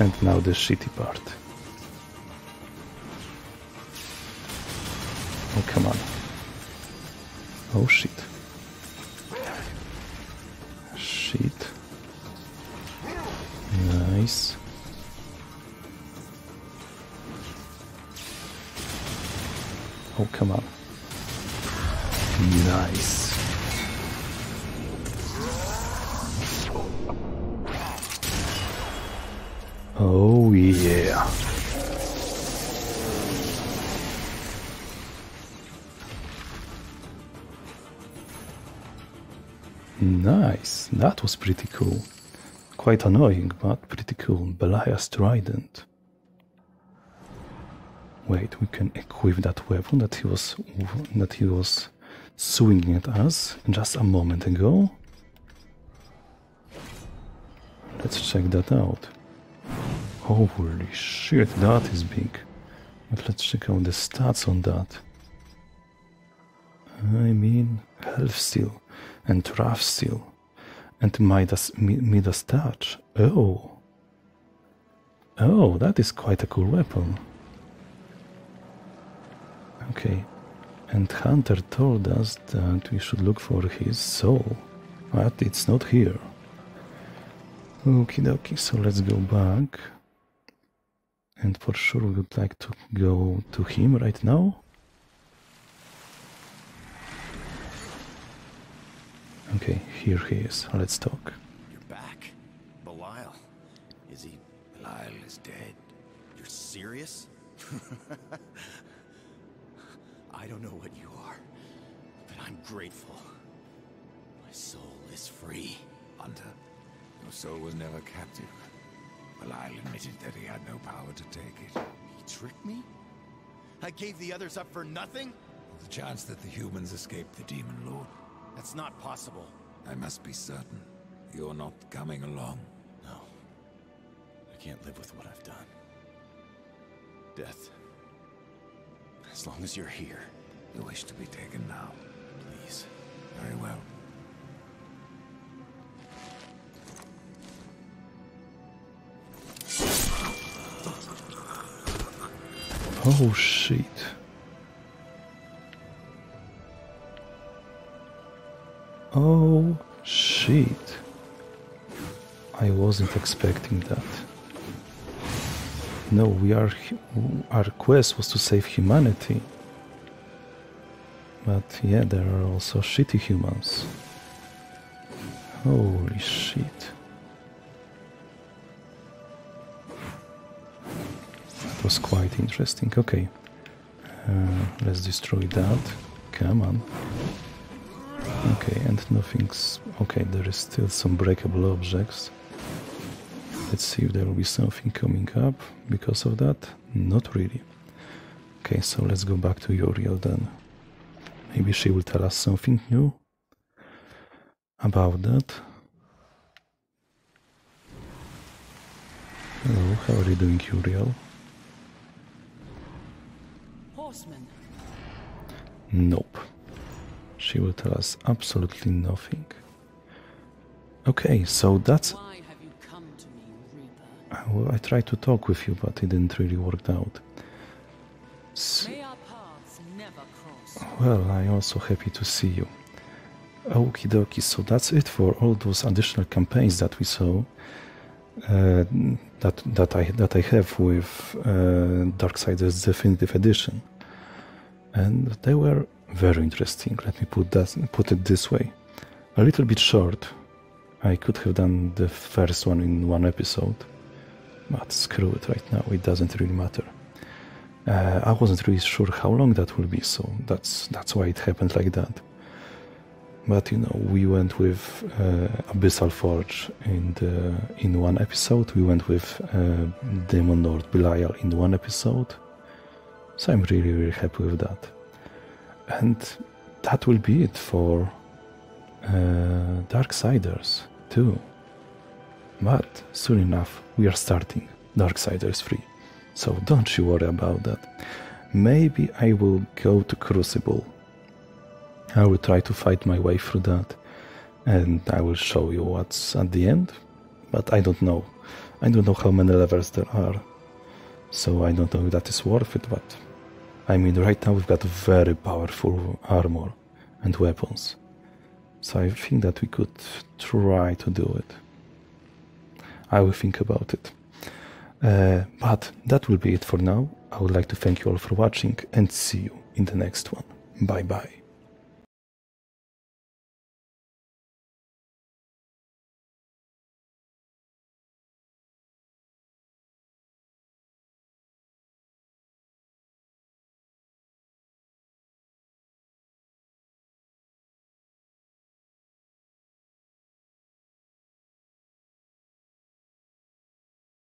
And now the shitty part. Oh come on. Oh shit. Shit. Nice. Oh come on. Nice. Oh yeah. Nice. That was pretty cool. Quite annoying, but pretty cool. Belial's Trident. Wait, we can equip that weapon that he was that he was swinging at us just a moment ago. Let's check that out. Holy shit, that is big. But let's check out the stats on that. I mean, health steal and rough steal and Midas, Midas touch. Oh, oh, that is quite a cool weapon. Okay. And Hunter told us that we should look for his soul, but it's not here. Okie dokie, so let's go back. And for sure we would like to go to him right now. Okay, here he is. Let's talk. You're back. Belial. Is he... Belial is dead. You're serious? I don't know what you are, but I'm grateful. My soul is free. Hunter, your soul was never captive. Belial admitted that he had no power to take it. He tricked me? I gave the others up for nothing? The chance that the humans escaped the Demon Lord. That's not possible. I must be certain. You're not coming along. No. I can't live with what I've done. Death. As long as you're here. You wish to be taken now. Please. Very well. Oh shit. Oh shit. I wasn't expecting that. No, we are, our quest was to save humanity. But yeah, there are also shitty humans. Holy shit. That was quite interesting. Okay. Uh, let's destroy that. Come on. Okay, and nothing's... Okay, there is still some breakable objects. Let's see if there will be something coming up because of that. Not really. Okay, so let's go back to Uriel then. Maybe she will tell us something new about that. Hello, how are you doing, Uriel? Horseman. Nope. She will tell us absolutely nothing. Okay, so that's... I tried to talk with you, but it didn't really work out. S May our paths never cross. Well, I'm also happy to see you. Okie dokie, so that's it for all those additional campaigns that we saw, uh, that that I that I have with uh, Darksiders Definitive Edition, and they were very interesting. Let me put that put it this way, a little bit short. I could have done the first one in one episode. But screw it right now, it doesn't really matter. Uh, I wasn't really sure how long that will be, so that's that's why it happened like that. But you know, we went with uh, Abyssal Forge in the, in one episode, we went with uh, Demon Lord Belial in one episode, so I'm really really happy with that. And that will be it for uh, Darksiders two. But soon enough we are starting Darksiders three, so don't you worry about that. Maybe I will go to Crucible. I will try to fight my way through that, and I will show you what's at the end, but I don't know. I don't know how many levels there are, so I don't know if that is worth it, but I mean, right now we've got very powerful armor and weapons, so I think that we could try to do it. I will think about it. Uh, but that will be it for now. I would like to thank you all for watching and see you in the next one. Bye bye.